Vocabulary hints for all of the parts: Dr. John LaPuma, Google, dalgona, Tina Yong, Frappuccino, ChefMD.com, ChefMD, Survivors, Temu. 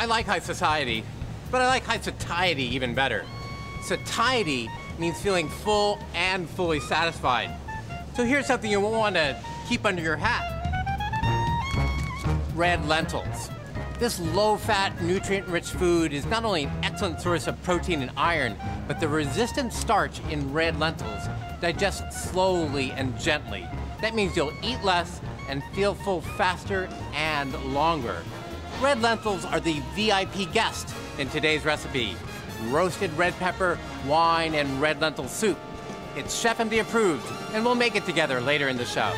I like high society, but I like high satiety even better. Satiety means feeling full and fully satisfied. So here's something you want to keep under your hat. Red lentils. This low-fat, nutrient-rich food is not only an excellent source of protein and iron, but the resistant starch in red lentils digests slowly and gently. That means you'll eat less and feel full faster and longer. Red lentils are the VIP guest in today's recipe. Roasted red pepper, wine, and red lentil soup. It's ChefMD approved, and we'll make it together later in the show.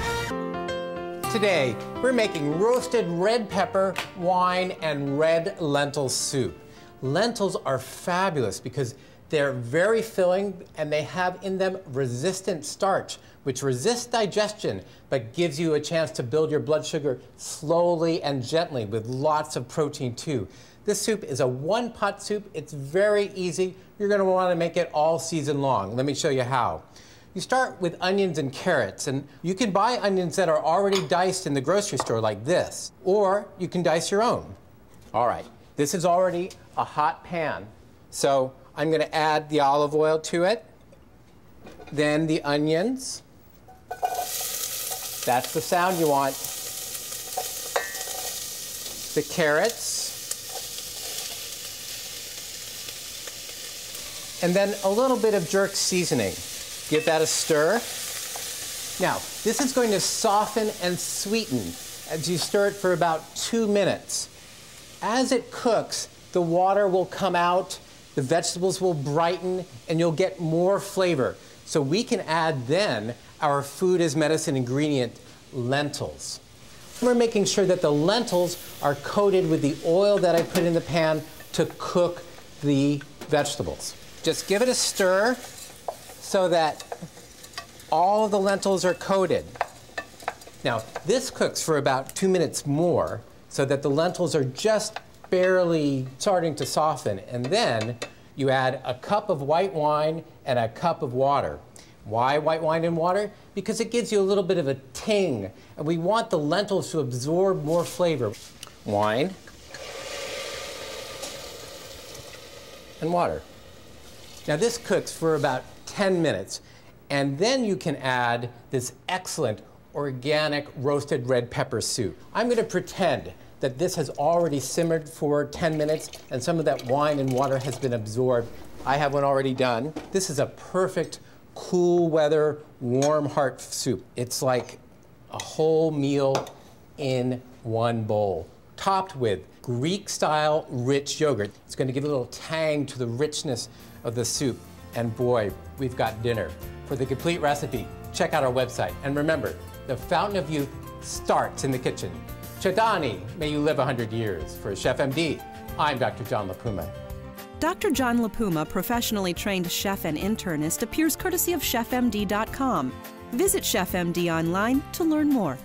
Today, we're making roasted red pepper, wine, and red lentil soup. Lentils are fabulous because they're very filling and they have in them resistant starch, which resists digestion but gives you a chance to build your blood sugar slowly and gently with lots of protein too. This soup is a one-pot soup. It's very easy. You're going to want to make it all season long. Let me show you how. You start with onions and carrots, and you can buy onions that are already diced in the grocery store like this, or you can dice your own. All right, this is already a hot pan, so I'm going to add the olive oil to it, then the onions. That's the sound you want. The carrots. And then a little bit of jerk seasoning. Give that a stir. Now, this is going to soften and sweeten as you stir it for about 2 minutes. As it cooks, the water will come out, the vegetables will brighten, and you'll get more flavor. So we can add then our food as medicine ingredient, lentils. We're making sure that the lentils are coated with the oil that I put in the pan to cook the vegetables. Just give it a stir so that all of the lentils are coated. Now, this cooks for about 2 minutes more so that the lentils are just barely starting to soften. And then you add a cup of white wine and a cup of water. Why white wine and water? Because it gives you a little bit of a ting, and we want the lentils to absorb more flavor. Wine and water. Now this cooks for about 10 minutes, and then you can add this excellent organic roasted red pepper soup. I'm going to pretend that this has already simmered for 10 minutes and some of that wine and water has been absorbed. I have one already done. This is a perfect cool weather, warm heart soup. It's like a whole meal in one bowl, topped with Greek-style rich yogurt. It's going to give a little tang to the richness of the soup. And boy, we've got dinner. For the complete recipe, check out our website. And remember, the fountain of youth starts in the kitchen. Chadani, may you live 100 years. For Chef MD, I'm Dr. John LaPuma. Dr. John LaPuma, professionally trained chef and internist, appears courtesy of ChefMD.com. Visit ChefMD online to learn more.